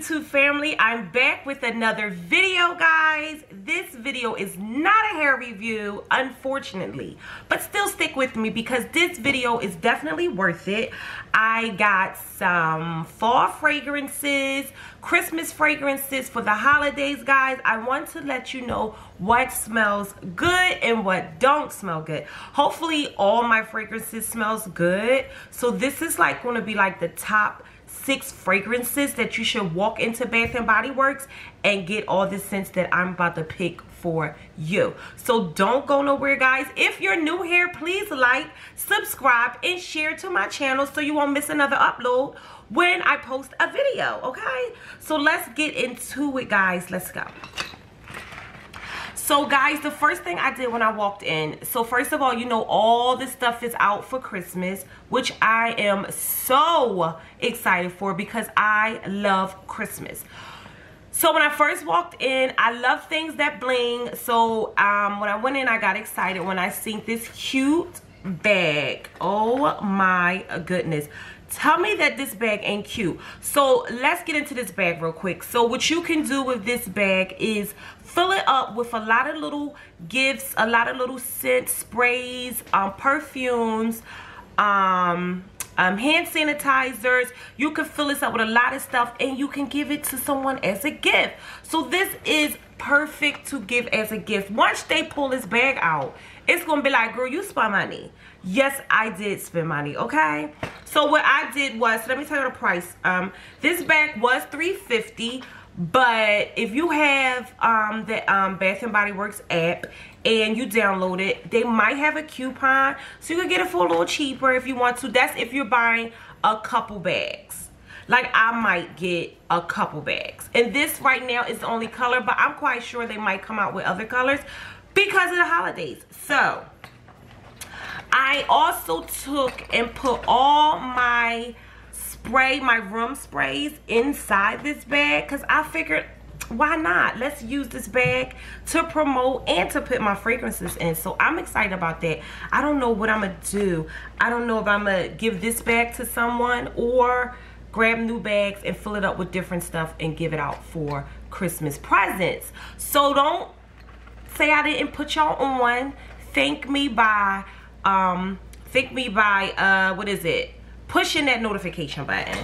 YouTube family, I'm back with another video, guys. This video is not a hair review, unfortunately, but still stick with me because this video is definitely worth it. I got some fall fragrances, Christmas fragrances for the holidays, guys. I want to let you know what smells good and what don't smell good. Hopefully all my fragrances smells good. So this is like going to be like the top 6 fragrances that you should walk into Bath and Body Works and get all the scents that I'm about to pick for you. So don't go nowhere, guys. If you're new here, please like, subscribe, and share to my channel so you won't miss another upload when I post a video, okay? So let's get into it, guys. Let's go. So guys, the first thing I did when I walked in, so first of all, you know, all this stuff is out for Christmas, which I am so excited for because I love Christmas. So when I first walked in, I love things that bling. So when I went in, I got excited when I seen this cute bag. Oh my goodness. Tell me that this bag ain't cute. So let's get into this bag real quick. So what you can do with this bag is fill it up with a lot of little gifts, a lot of little scents, sprays, perfumes, hand sanitizers. You can fill this up with a lot of stuff and you can give it to someone as a gift. So this is perfect to give as a gift. Once they pull this bag out, it's gonna be like, girl, you spend money. Yes, I did spend money, okay? So what I did was, so let me tell you the price. This bag was $3.50, but if you have the Bath and Body Works app and you download it, they might have a coupon, so you can get it for a little cheaper if you want to. That's if you're buying a couple bags. Like, I might get a couple bags. And this right now is the only color, but I'm quite sure they might come out with other colors because of the holidays. So I also took and put all my spray, my room sprays inside this bag because I figured, why not? Let's use this bag to promote and to put my fragrances in. So I'm excited about that. I don't know what I'm going to do. I don't know if I'm going to give this bag to someone or grab new bags and fill it up with different stuff and give it out for Christmas presents. So don't say I didn't put y'all on. Thank me by what is it? Pushing that notification button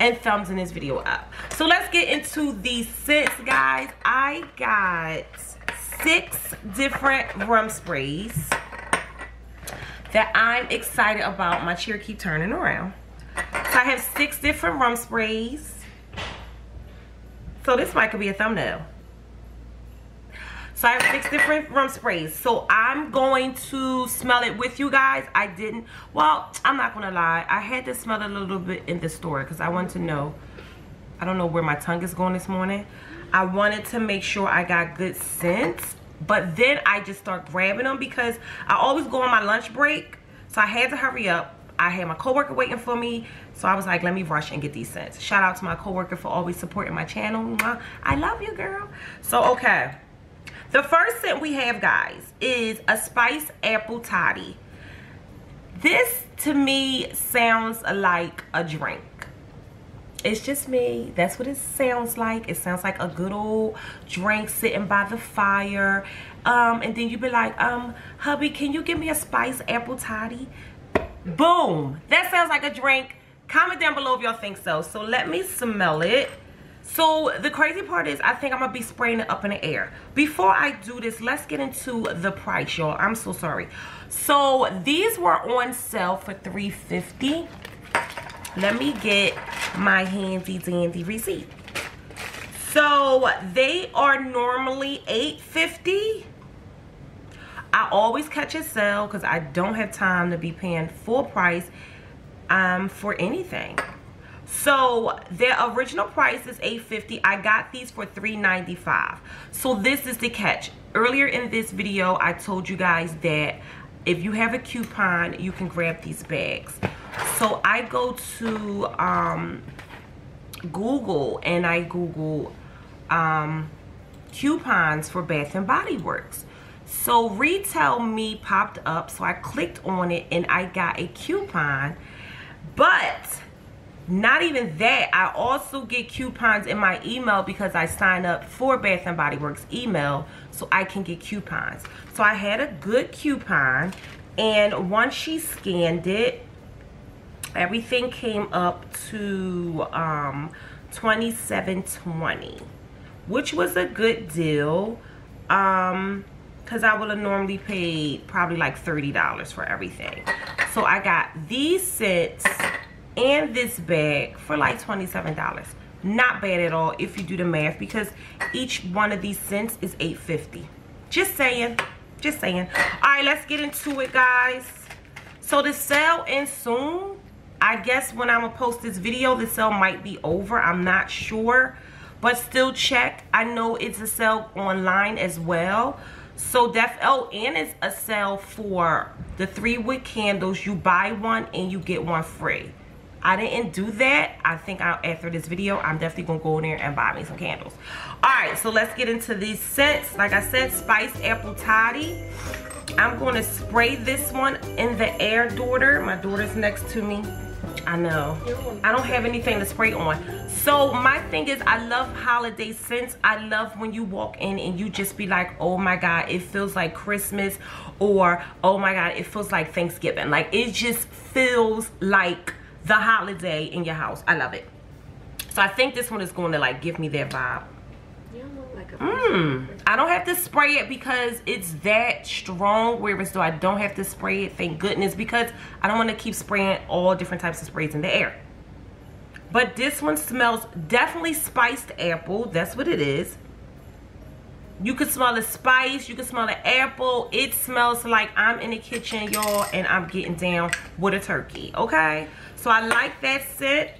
and thumbsing this video up. So let's get into these scents, guys. I got 6 different rum sprays that I'm excited about. My chair keep turning around. So I have 6 different rum sprays. So this might could be a thumbnail. So I have 6 different rum sprays. So I'm going to smell it with you guys. I didn't, well, I'm not gonna lie. I had to smell it a little bit in the store because I wanted to know, I don't know where my tongue is going this morning. I wanted to make sure I got good scents, but then I just start grabbing them because I always go on my lunch break. So I had to hurry up. I had my coworker waiting for me, so I was like, let me rush and get these scents. Shout out to my coworker for always supporting my channel. I love you, girl. So, okay. The first scent we have, guys, is a Spiced Apple Toddy. This, to me, sounds like a drink. It's just me. That's what it sounds like. It sounds like a good old drink sitting by the fire. And then you be like, hubby, can you give me a Spiced Apple Toddy? Boom, that sounds like a drink. Comment down below if y'all think so. So let me smell it. So the crazy part is I think I'm gonna be spraying it up in the air. Before I do this, let's get into the price, y'all. I'm so sorry. So these were on sale for $3.50. Let me get my handy dandy receipt. So they are normally $8.50. I always catch a sale because I don't have time to be paying full price for anything. So their original price is $8.50. I got these for $3.95. So this is the catch. Earlier in this video, I told you guys that if you have a coupon, you can grab these bags. So I go to Google and I Google coupons for Bath and Body Works. So RetailMe popped up, so I clicked on it and I got a coupon, but Not even that, I also get coupons in my email because I sign up for Bath and Body Works email, so I can get coupons. So I had a good coupon, and once she scanned it, everything came up to $27.20, which was a good deal, because I would have normally paid probably like $30 for everything. So I got these scents and this bag for like $27. Not bad at all if you do the math, because each one of these scents is $8.50. Just saying, just saying. All right, let's get into it, guys. So the sale ends soon. I guess when I'm gonna post this video, the sale might be over. I'm not sure, but still check. I know it's a sale online as well. So and it's a sale for the 3-wick candles. You buy one and you get one free. I didn't do that. I think after this video, I'm definitely gonna go in there and buy me some candles. All right, so let's get into these scents. Like I said, Spiced Apple Toddy. I'm gonna spray this one in the air, daughter. My daughter's next to me. I know. I don't have anything to spray on. So my thing is, I love holiday scents. I love when you walk in and you just be like, oh my God, it feels like Christmas, or oh my God, it feels like Thanksgiving. Like, it just feels like the holiday in your house. I love it. So I think this one is going to like give me that vibe. I don't have to spray it because it's that strong, whereas though I don't have to spray it, thank goodness, because I don't want to keep spraying all different types of sprays in the air. But this one smells definitely spiced apple. That's what it is. You can smell the spice, you can smell the apple. It smells like I'm in the kitchen, y'all, and I'm getting down with a turkey, okay? So I like that scent.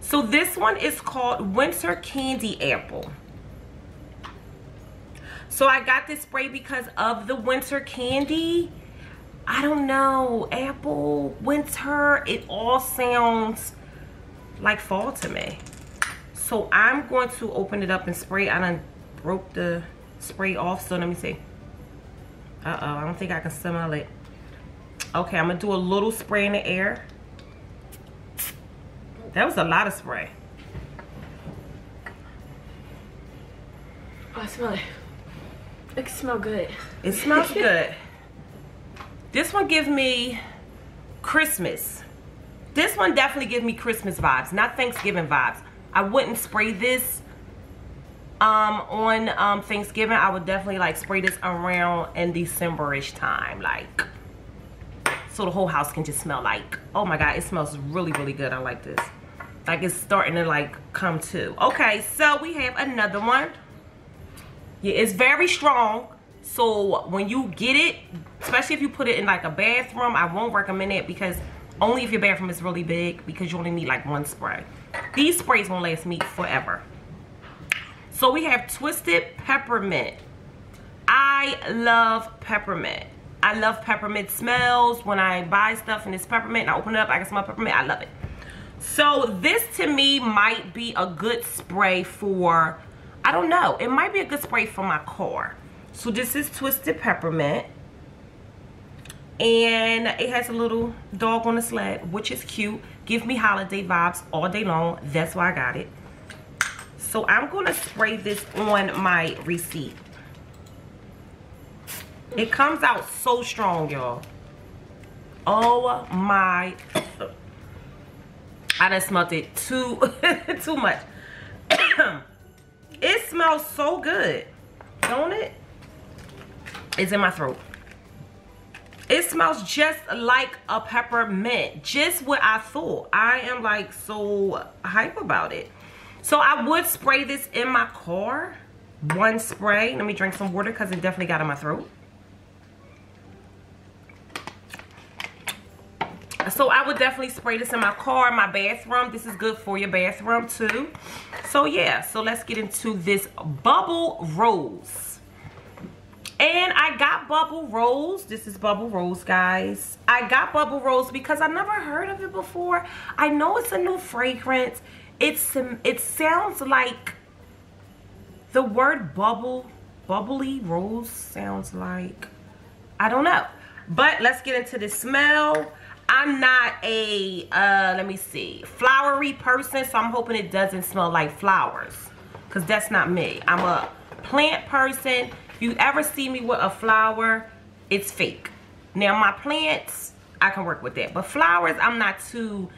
So this one is called Winter Candy Apple. So I got this spray because of the winter candy. I don't know, apple, winter, it all sounds like fall to me. So I'm going to open it up and spray. I done broke the spray off, so let me see. Uh-oh, I don't think I can smell it. Okay, I'm gonna do a little spray in the air. That was a lot of spray. Oh, I smell it. It smells good. It smells good. This one gives me Christmas. This one definitely gives me Christmas vibes, not Thanksgiving vibes. I wouldn't spray this on Thanksgiving. I would definitely like spray this around in December-ish time, like, so the whole house can just smell like, oh my God, it smells really, really good. I like this. Like, it's starting to like come to. Okay, so we have another one. Yeah, it's very strong, so when you get it, especially if you put it in like a bathroom, I won't recommend it, because only if your bathroom is really big, because you only need like one spray. These sprays won't last me forever. So we have Twisted Peppermint. I love peppermint. I love peppermint smells. When I buy stuff and it's peppermint and I open it up, I can smell peppermint. I love it. So this to me might be a good spray for, I don't know, it might be a good spray for my car. So this is Twisted Peppermint, and it has a little dog on the sled, which is cute. Give me holiday vibes all day long. That's why I got it. So I'm gonna spray this on my receipt. It comes out so strong, y'all. Oh my, I done smelled it too much. It smells so good, don't it? It's in my throat. It smells just like a peppermint, just what I thought. I am like so hype about it. So I would spray this in my car, one spray. Let me drink some water because it definitely got in my throat. So I would definitely spray this in my car, my bathroom. This is good for your bathroom too. So yeah, so let's get into this Bubble Rose. And I got Bubble Rose. This is Bubble Rose, guys. I got Bubble Rose because I never heard of it before. I know it's a new fragrance. It sounds like the word bubble, bubbly rose sounds like, I don't know. But let's get into the smell. I'm not a, let me see, flowery person, so I'm hoping it doesn't smell like flowers, because that's not me. I'm a plant person. If you ever see me with a flower, it's fake. Now, my plants, I can work with that, but flowers, I'm not too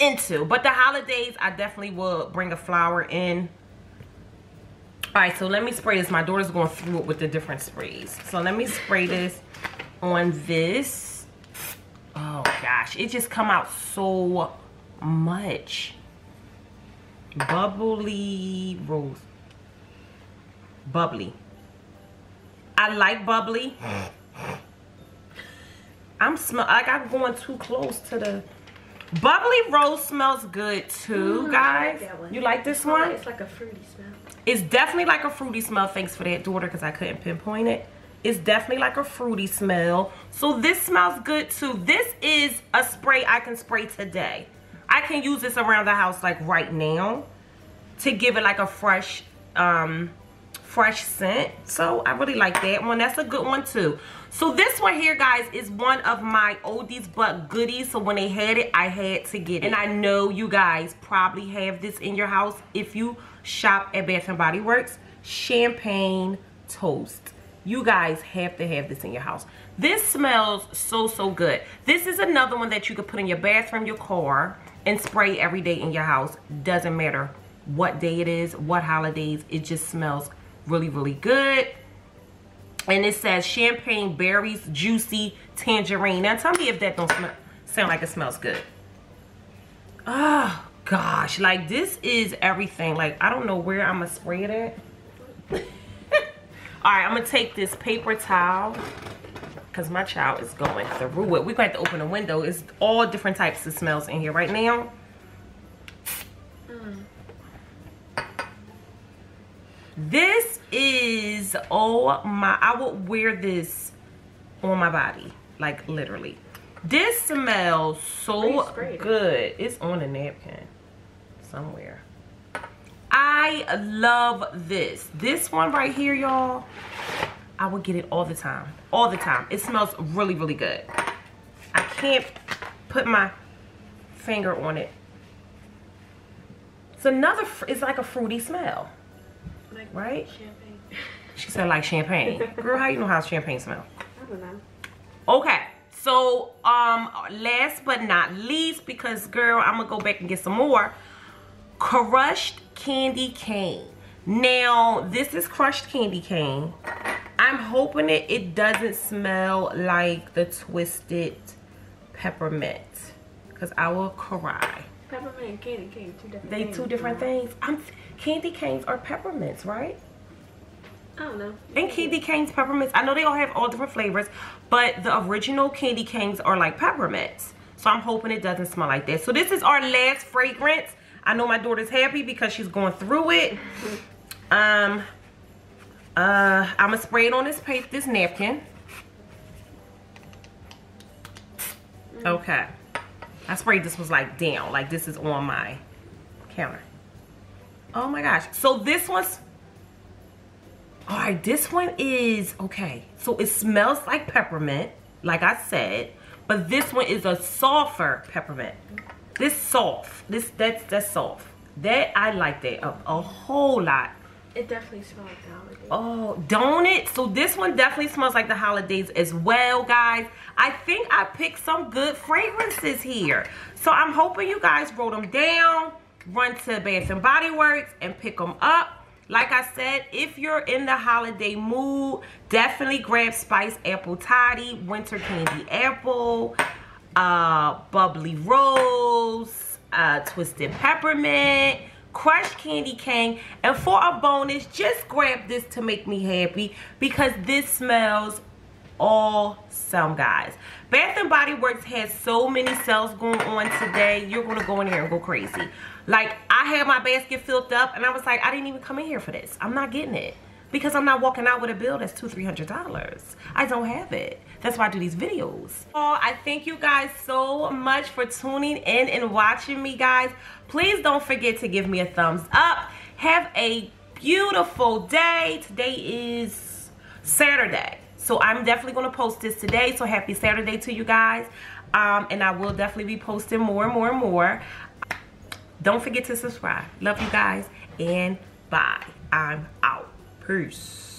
into. But the holidays, I definitely will bring a flower in. All right, so let me spray this. My daughter's going through it with the different sprays. So let me spray this on this. Oh gosh, it just come out so much. Bubbly Rose. Bubbly. I like bubbly. I'm smell like I'm going too close to the Bubbly Rose. Smells good too, guys. I like that one. You like this one? It's like a fruity smell. It's definitely like a fruity smell. Thanks for that, daughter, because I couldn't pinpoint it. It's definitely like a fruity smell. So this smells good too. This is a spray I can spray today. I can use this around the house like right now to give it like a fresh, fresh scent. So I really like that one. That's a good one too. So this one here, guys, is one of my oldies but goodies. So when they had it, I had to get it. And I know you guys probably have this in your house if you shop at Bath and Body Works. Champagne Toast. You guys have to have this in your house. This smells so, so good. This is another one that you could put in your bathroom, your car, and spray every day in your house. Doesn't matter what day it is, what holidays. It just smells really, really good. And it says champagne berries, juicy tangerine. Now tell me if that don't sound like it smells good. Oh gosh, like this is everything. Like I don't know where I'm gonna spray it at. All right, I'm gonna take this paper towel because my child is going through it. We're gonna have to open the window. It's all different types of smells in here right now. This is, oh my, I would wear this on my body, like literally. This smells so good. It's on a napkin somewhere. I love this. This one right here, y'all, I would get it all the time. All the time. It smells really, really good. I can't put my finger on it. It's another, it's like a fruity smell. Like right? Champagne. She said like champagne. Girl, how you know how champagne smells? I don't know. Okay. So, last but not least, because girl, I'm gonna go back and get some more. Crushed Candy Cane. Now, this is Crushed Candy Cane. I'm hoping it doesn't smell like the Twisted Peppermint, because I will cry. Peppermint and candy cane, two different things. They two different things. Candy canes are peppermints, right? I don't know. And candy canes, peppermints. I know they all have all different flavors, but the original candy canes are like peppermints. So I'm hoping it doesn't smell like that. So this is our last fragrance. I know my daughter's happy because she's going through it. I'm gonna spray it on this paper, this napkin. Okay. I sprayed this was like down, like this is on my counter. Oh my gosh. So this one's, all right, this one is, okay. So it smells like peppermint, like I said, but this one is a softer peppermint. This soft, that's soft. That, I like that a whole lot. It definitely smells like the holidays. Oh, don't it? So this one definitely smells like the holidays as well, guys. I think I picked some good fragrances here. So I'm hoping you guys wrote them down, run to Bath and Body Works, and pick them up. Like I said, if you're in the holiday mood, definitely grab Spiced Apple Toddy, Winter Candy Apple, Bubbly Rose, Twisted Peppermint, Crushed Candy Cane, and for a bonus, just grab this to make me happy because this smells awesome, guys. Bath and Body Works has so many sales going on today. You're gonna go in here and go crazy. Like, I had my basket filled up and I was like, I didn't even come in here for this. I'm not getting it because I'm not walking out with a bill that's $200-300. I don't have it. That's why I do these videos. Oh, I thank you guys so much for tuning in and watching me, guys. Please don't forget to give me a thumbs up. Have a beautiful day. Today is Saturday. So I'm definitely going to post this today. So happy Saturday to you guys. And I will definitely be posting more and more and more. Don't forget to subscribe. Love you guys. And bye. I'm out. Peace.